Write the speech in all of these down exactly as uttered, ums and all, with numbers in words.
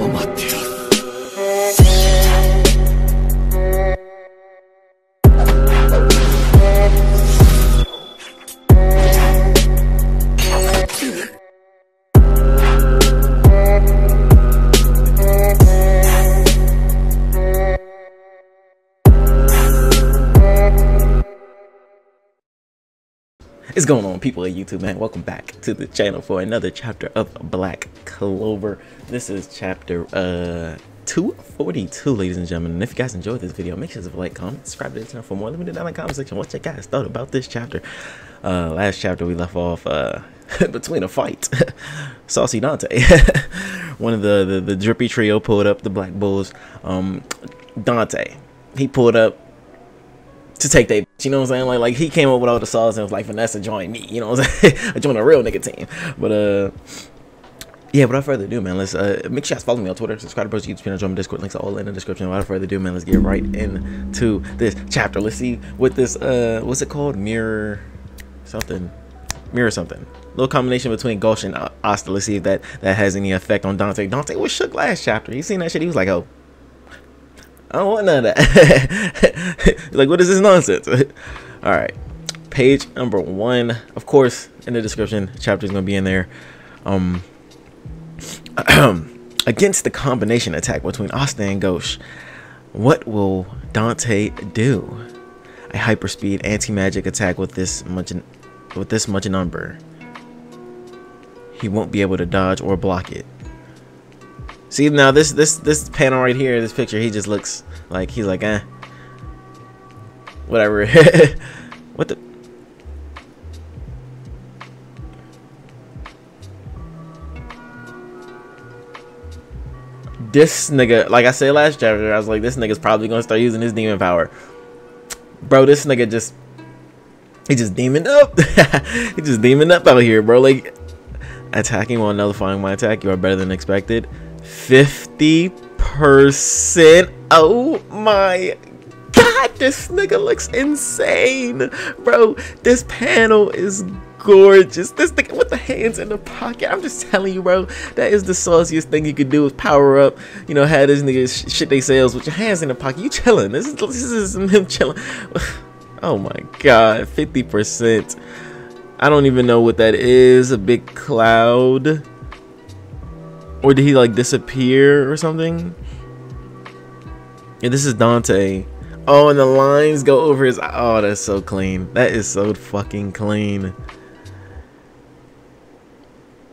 What's going on, people of YouTube, man? Welcome back to the channel for another chapter of Black Clover. This is chapter uh two forty-two, ladies and gentlemen. And if you guys enjoyed this video, make sure to like, comment, subscribe to the channel for more. Let me know down in the comment section what you guys thought about this chapter. Uh last chapter we left off uh between a fight. Saucy Dante. One of the, the the drippy trio pulled up, the Black Bulls. Um Dante, he pulled up to take they, you know what I'm saying? Like, like he came up with all the sauce and was like, Vanessa, join me, you know what I'm saying? I joined a real nigga team. But, uh, yeah, without further ado, man, let's, uh, make sure you guys follow me on Twitter, subscribe to the YouTube channel, join my Discord, links are all in the description. Without further ado, man, let's get right into this chapter. Let's see what this, uh, what's it called? Mirror something. Mirror something. Little combination between Gauche and Asta. Let's see if that, that has any effect on Dante. Dante was shook last chapter. You seen that shit? He was like, oh, I don't want none of that. Like, what is this nonsense? All right, page number one. Of course, in the description, chapter is gonna be in there. Um, against the combination attack between Asta and Gauche, what will Dante do? A hyperspeed anti-magic attack with this much, with this much number. He won't be able to dodge or block it. See, now this this this panel right here, this picture, he just looks like he's like, eh, whatever. What the? This nigga, like I said last chapter, I was like, this nigga's probably gonna start using his demon power, bro. This nigga just, he just demoned up. He just demoned up out here, bro. Like, attacking while nullifying my attack, you are better than expected. fifty percent. Oh my god, this nigga looks insane, bro. This panel is gorgeous. This nigga with the hands in the pocket, I'm just telling you, bro, that is the sauciest thing you could do, is power up, you know, have this nigga shit they sales with your hands in the pocket. You chilling. This is, this is him chilling. Oh my god, fifty percent. I don't even know what that is. A big cloud. Or did he like disappear or something? Yeah, this is Dante. Oh, and the lines go over his eye. Oh, that's so clean. That is so fucking clean.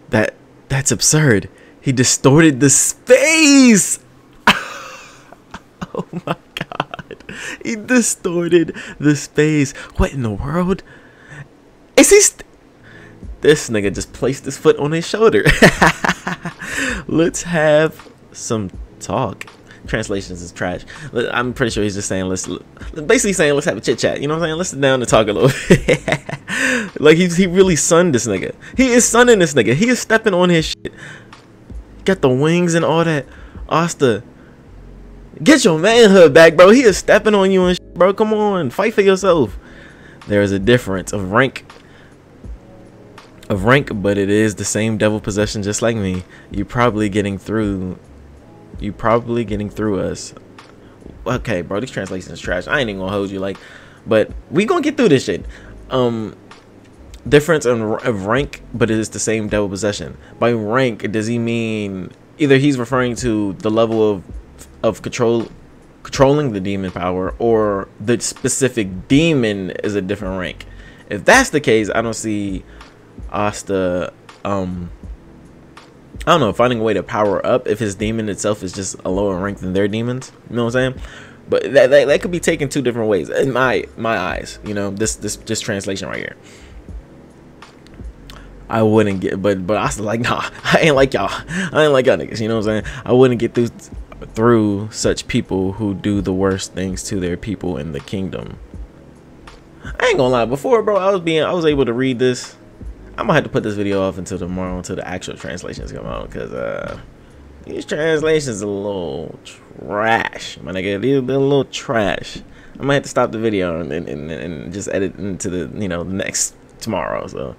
That that's absurd. He distorted the space. Oh my god. He distorted the space. What in the world? Is he st This nigga just placed his foot on his shoulder. Let's have some talk. Translations is trash. I'm pretty sure he's just saying, let's basically saying, let's have a chit chat. You know what I'm saying? Let's sit down and talk a little bit. Like, he, he really sunned this nigga. He is sunning this nigga. He is stepping on his shit. Got the wings and all that. Asta, get your manhood back, bro. He is stepping on you and shit, bro. Come on, fight for yourself. There is a difference of rank. Of rank, but it is the same devil possession, just like me. You probably getting through. You probably getting through us. Okay, bro, these translations is trash. I ain't even gonna hold you, like, but we gonna get through this shit. Um, difference in, of rank, but it is the same devil possession. By rank, does he mean either he's referring to the level of of control? Controlling the demon power, or the specific demon is a different rank? If that's the case, I don't see Asta um I don't know, finding a way to power up if his demon itself is just a lower rank than their demons. You know what I'm saying? But that that, that could be taken two different ways in my my eyes, you know, this this just translation right here. I wouldn't get, but but Asta like, nah, I ain't like y'all. I ain't like y'all niggas, you know what I'm saying? I wouldn't get through through such people who do the worst things to their people in the kingdom. I ain't gonna lie, before, bro, I was being I was able to read this. I'm gonna have to put this video off until tomorrow, until the actual translations come out, because uh these translations are a little trash, my nigga. They're a little trash. I might have to stop the video and and, and, and just edit into the, you know, the next tomorrow. So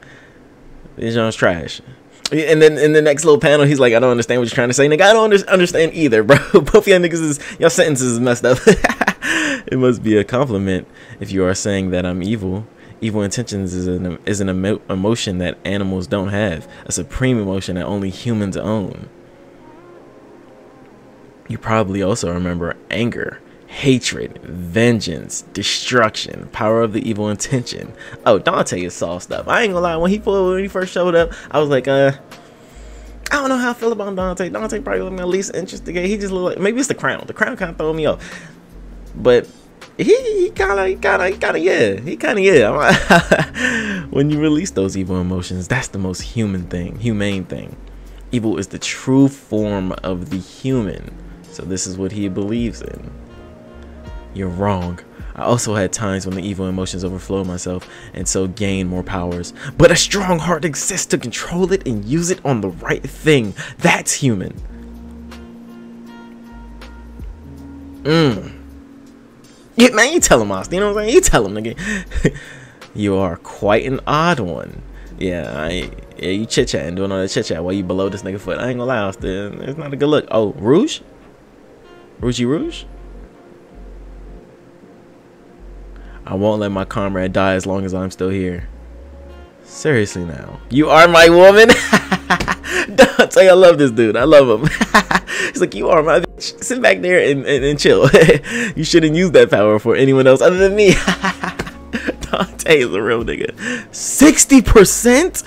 these joints trash. And then in the next little panel, he's like, I don't understand what you're trying to say. Nigga, I don't under understand either, bro. Both y'all niggas is, y'all sentences is messed up. It must be a compliment if you are saying that I'm evil. Evil intentions is an, is an emo emotion that animals don't have. A supreme emotion that only humans own. You probably also remember anger, hatred, vengeance, destruction, power of the evil intention. Oh, Dante is sauced up. I ain't gonna lie, when he pulled, when he first showed up, I was like, uh, I don't know how I feel about Dante. Dante probably was my least interesting guy. He just looked like, maybe it's the crown. The crown kind of throw me off. But he kind of, kind of, kind of, yeah. He kind of, yeah. When you release those evil emotions, that's the most human thing, humane thing. Evil is the true form of the human. So this is what he believes in. You're wrong. I also had times when the evil emotions overflowed myself and so gained more powers. But a strong heart exists to control it and use it on the right thing. That's human. Mmm. Yeah, man, you tell him, Asta. You know what I'm saying? You tell him, nigga. You are quite an odd one. Yeah, I, yeah you chit-chatting, doing all that chit-chat while you below this nigga foot. I ain't gonna lie, Asta. It's not a good look. Oh, Rouge? Rougey Rouge? I won't let my comrade die as long as I'm still here. Seriously now. You are my woman? Dante, I love this dude. I love him. He's like, you are my bitch. Sit back there and, and, and chill. You shouldn't use that power for anyone else other than me. Dante is a real nigga. sixty percent?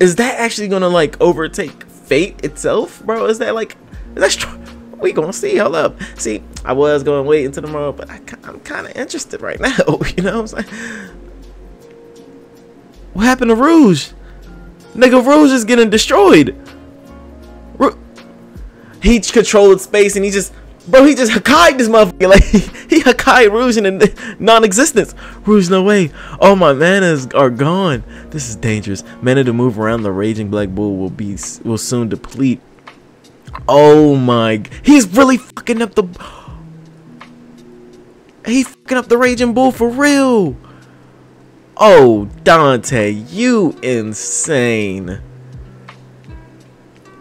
Is that actually going to like overtake fate itself? Bro, is that like... Is that strong? We gonna see. Hold up. See, I was gonna wait until tomorrow, but I, I'm kind of interested right now. You know what I'm saying? What happened to Rouge? Nigga, Rouge is getting destroyed. Ru he controlled space, and he just, bro, he just Hakai'd this motherfucker. Like he, he Hakai'd Rouge into non-existence. Rouge, no way. All my manas are gone. This is dangerous. Mana to move around the Raging Black Bull will be will soon deplete. Oh my, he's really fucking up the he's fucking up the Raging Bull for real. Oh, Dante, you insane.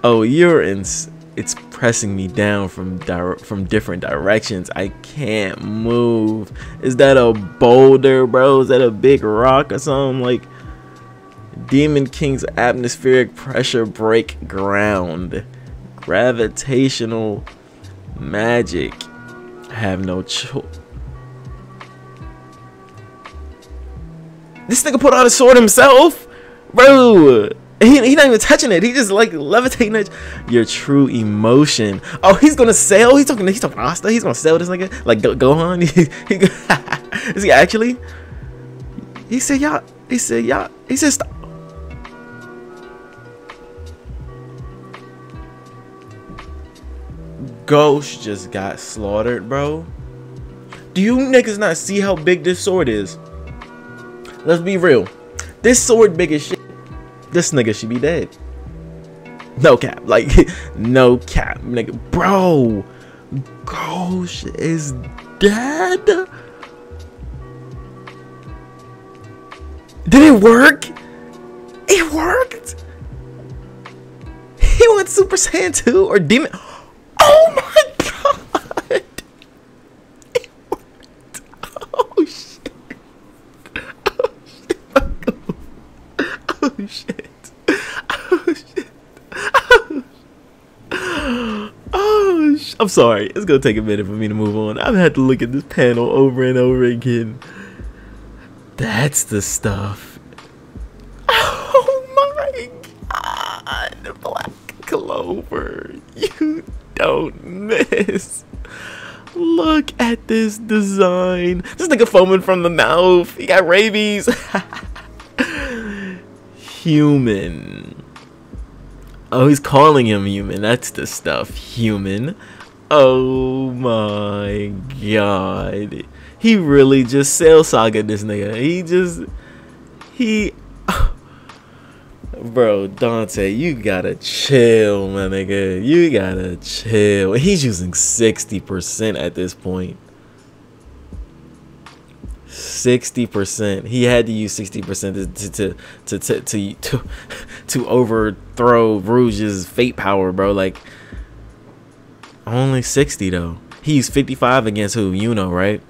Oh, you're ins it's pressing me down from di from different directions. I can't move. Is that a boulder, bro? Is that a big rock or something? Like Demon King's atmospheric pressure break ground. Gravitational magic. I have no choice. This nigga put out a sword himself, bro. He, he not even touching it. He just like levitating it. Your true emotion. Oh, he's gonna sell. He's talking. He's talking Asta. He's gonna sell this nigga. Like Go Gohan. He, he, is he actually? He said y'all. He said y'all. He said stop. Gauche just got slaughtered, bro. Do you niggas not see how big this sword is? Let's be real. This sword big as shit. This nigga should be dead. No cap. Like, no cap, nigga. Bro, Gauche is dead? Did it work? It worked? He went Super Saiyan two or Demon... Oh my god! It worked! Oh shit! Oh shit! Oh shit! Oh shit! Oh shit! Oh shit! I'm sorry. It's gonna take a minute for me to move on. I've had to look at this panel over and over again. That's the stuff. Oh my god! Black Clover, you. Don't miss. Look at this design. This nigga foaming from the mouth. He got rabies. Human. Oh, he's calling him human. That's the stuff. Human. Oh my god. He really just Cell Saga this nigga. He just. He. Bro, Dante, you gotta chill, my nigga. You gotta chill. He's using sixty percent at this point. sixty percent. He had to use sixty percent to to to to to to, to overthrow Rouge's fate power, bro. Like, only sixty though. He used fifty-five against who? You know, right?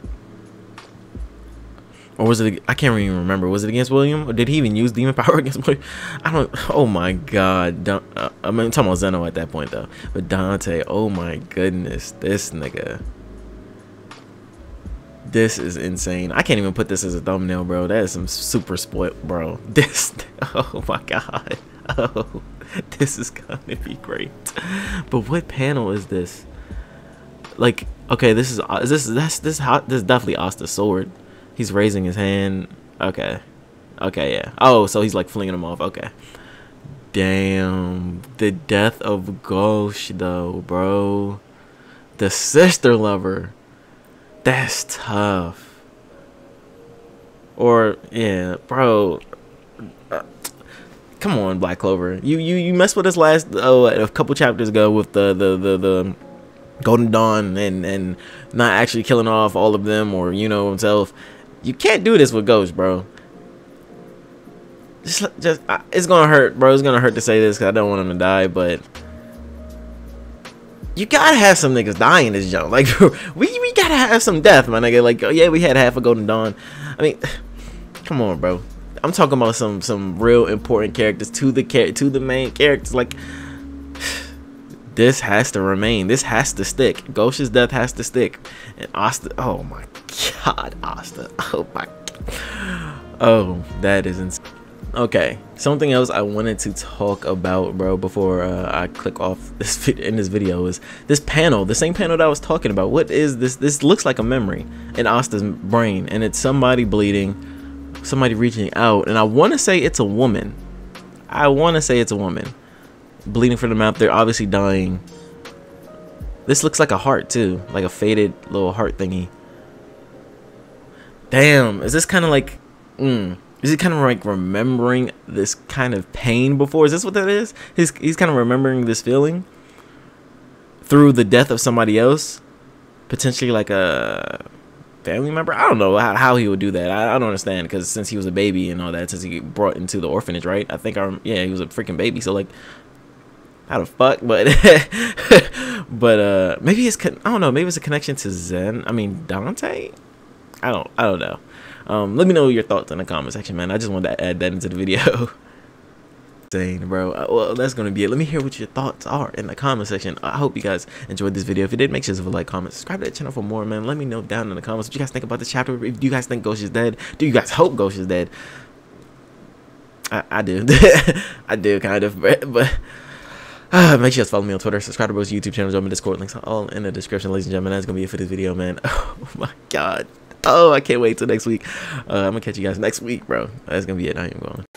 Or was it? I can't even remember. Was it against William? Or did he even use demon power against William? I don't. Oh my God. Don't, uh, I mean, I'm talking about Zeno at that point though. But Dante. Oh my goodness. This nigga. This is insane. I can't even put this as a thumbnail, bro. That is some super spoiled, bro. This. Oh my God. Oh, this is gonna be great. But what panel is this? Like, okay, this is this is that's this hot. This is definitely Asta's sword. He's raising his hand. Okay. Okay, yeah. Oh, so he's like flinging him off. Okay. Damn. The death of Gauche, though, bro. The sister lover. That's tough. Or, yeah, bro. Come on, Black Clover. You you, you messed with us last, oh, a couple chapters ago with the, the, the, the Golden Dawn and, and not actually killing off all of them or, you know, himself. You can't do this with Gauche, bro. Just, just, I, it's gonna hurt, bro. It's gonna hurt to say this because I don't want him to die, but you gotta have some niggas dying in this jump. Like, we we gotta have some death, my nigga. Like, oh yeah, we had half a Golden Dawn. I mean, come on, bro. I'm talking about some some real important characters to the char to the main characters. Like, this has to remain. This has to stick. Gauche's death has to stick. And Asta. Oh my God, Asta. Oh my. Oh, that is insane. Okay, something else I wanted to talk about, bro, before uh, I click off this video in this video is this panel, the same panel that I was talking about. What is this? This looks like a memory in Asta's brain, and it's somebody bleeding, somebody reaching out, and I want to say it's a woman. I want to say it's a woman bleeding from the mouth. They're obviously dying. This looks like a heart too, like a faded little heart thingy. Damn, is this kind of like, mm, is he kind of like remembering this kind of pain before? Is this what that is? He's, he's kind of remembering this feeling through the death of somebody else, potentially like a family member. I don't know how, how he would do that. I, I don't understand, because since he was a baby and all that, since he got brought into the orphanage, right? I think I, yeah, he was a freaking baby. So like, how the fuck? But but uh, maybe it's con I don't know. Maybe it's a connection to Zen. I mean Dante. I don't I don't know. Um, let me know your thoughts in the comment section, man. I just wanted to add that into the video. Dang, bro. Well, that's going to be it. Let me hear what your thoughts are in the comment section. I hope you guys enjoyed this video. If you did, make sure to like, comment, subscribe to the channel for more, man. Let me know down in the comments what you guys think about this chapter. Do you guys think Gauche is dead? Do you guys hope Gauche is dead? I, I do. I do, kind of. But, but uh, make sure to follow me on Twitter, subscribe to both YouTube channels, join my Discord. Links are all in the description, ladies and gentlemen. That's going to be it for this video, man. Oh, my God. Oh, I can't wait till next week. Uh, I'm going to catch you guys next week, bro. That's going to be it. I am going.